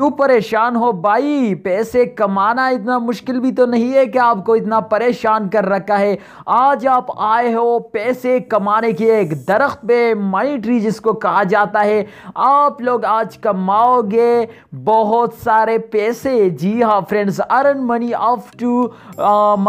क्यों परेशान हो भाई, पैसे कमाना इतना मुश्किल भी तो नहीं है कि आपको इतना परेशान कर रखा है। आज आप आए हो पैसे कमाने की एक दरख्त पे, मनी ट्री जिसको कहा जाता है। आप लोग आज कमाओगे बहुत सारे पैसे। जी हाँ friends, earn money up to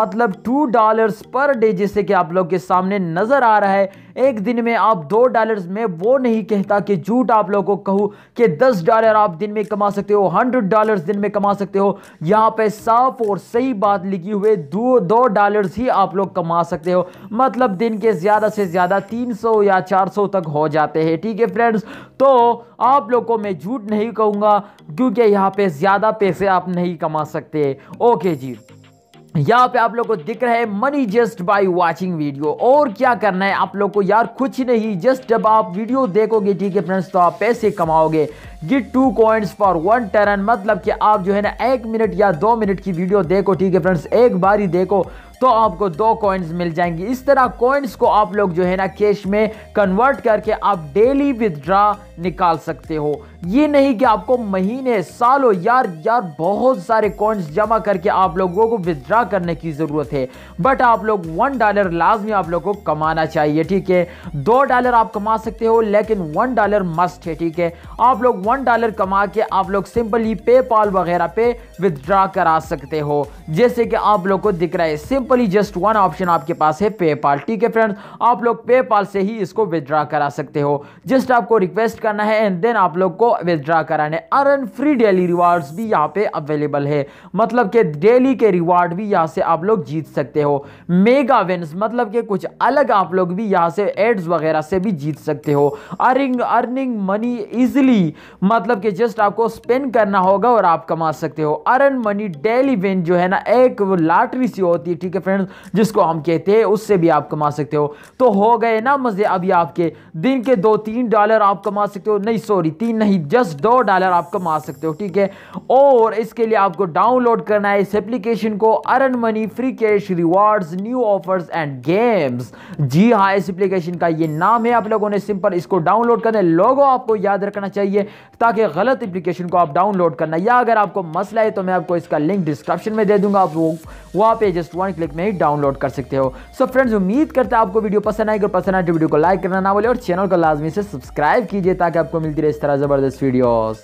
मतलब $2 पर डे, जैसे कि आप लोग के सामने नज़र आ रहा है। एक दिन में आप $2 में, वो नहीं कहता कि झूठ आप लोगों को कहूँ कि $10 आप दिन में कमा सकते हो, $100 दिन में कमा सकते हो। यहाँ पे साफ और सही बात लिखी हुए $2 ही आप लोग कमा सकते हो, मतलब दिन के ज़्यादा से ज़्यादा 300 या 400 तक हो जाते हैं। ठीक है फ्रेंड्स, तो आप लोगों को मैं झूठ नहीं कहूँगा क्योंकि यहाँ पे ज़्यादा पैसे आप नहीं कमा सकते। ओके जी, यहाँ पे आप लोग को दिख रहा है money just by watching video. और क्या करना है आप लोग को यार, कुछ नहीं, जस्ट जब आप वीडियो देखोगे ठीक है फ्रेंड्स तो आप पैसे कमाओगे। गेट 2 कॉइन्स फॉर 1 टर्न, मतलब कि आप जो है ना 1 मिनट या 2 मिनट की वीडियो देखो ठीक है फ्रेंड्स, एक बार ही देखो तो आपको 2 कॉइन्स मिल जाएंगी। इस तरह कॉइन्स को आप लोग जो है ना कैश में कन्वर्ट करके आप डेली विदड्रा निकाल सकते हो। ये नहीं कि आपको महीने सालों यार बहुत सारे कॉइन्स जमा करके आप लोगों को विदड्रा करने की ज़रूरत है। बट आप लोग $1 लाजमी आप लोगों को कमाना चाहिए। ठीक है, $2 आप कमा सकते हो लेकिन $1 मस्ट है। ठीक है, आप लोग $1 कमा के आप लोग सिंपली पेपाल वगैरह पे विदड्रा करा सकते हो, जैसे कि आप लोग को दिख रहा है। सिंपली जस्ट 1 ऑप्शन आपके पास है, पेपाल। ठीक है फ्रेंड्स, आप लोग पेपाल से ही इसको विदड्रा करा सकते हो। जस्ट आपको रिक्वेस्ट करना है एंड देन आप लोग को विदड्रा कराने। अर्न फ्री डेली रिवार्ड्स भी यहाँ पे अवेलेबल है, मतलब कि डेली के रिवार्ड भी यहाँ से आप लोग जीत सकते हो। मेगा विन्स मतलब कि कुछ अलग आप लोग भी यहाँ से एड्स वगैरह से भी जीत सकते हो। अर्निंग मनी इजिली, मतलब कि जस्ट आपको स्पेंड करना होगा और आप कमा सकते हो। अर्न मनी डेली विन जो है ना एक लॉटरी सी होती है ठीक है फ्रेंड्स, जिसको हम कहते हैं, उससे भी आप कमा सकते हो। तो हो गए ना मजे अभी आपके। दिन के $2-3 आप कमा सकते हो, नहीं सॉरी 3 नहीं, जस्ट $2 आप कमा सकते हो। ठीक है, और इसके लिए आपको डाउनलोड करना है इस एप्लीकेशन को, earn money free cash rewards new offers and games. जी हाँ, इस एप्लीकेशन का ये नाम है। आप लोगों ने सिंपल इसको डाउनलोड करना है। लोगों आपको याद रखना चाहिए ताकि गलत एप्लीकेशन को आप डाउनलोड करना, या अगर आपको मसला है तो मैं आपको इसका लिंक डिस्क्रिप्शन में दे दूंगा, आप वहाँ पे जस्ट 1 क्लिक में ही डाउनलोड कर सकते हो। सो फ्रेंड्स, उम्मीद करता है आपको वीडियो पसंद आएगी, और पसंद आए तो वीडियो को लाइक करना ना भूलें और चैनल को लाजमी से सब्सक्राइब कीजिए ताकि आपको मिलती रहे इस तरह ज़बरदस्त वीडियोस।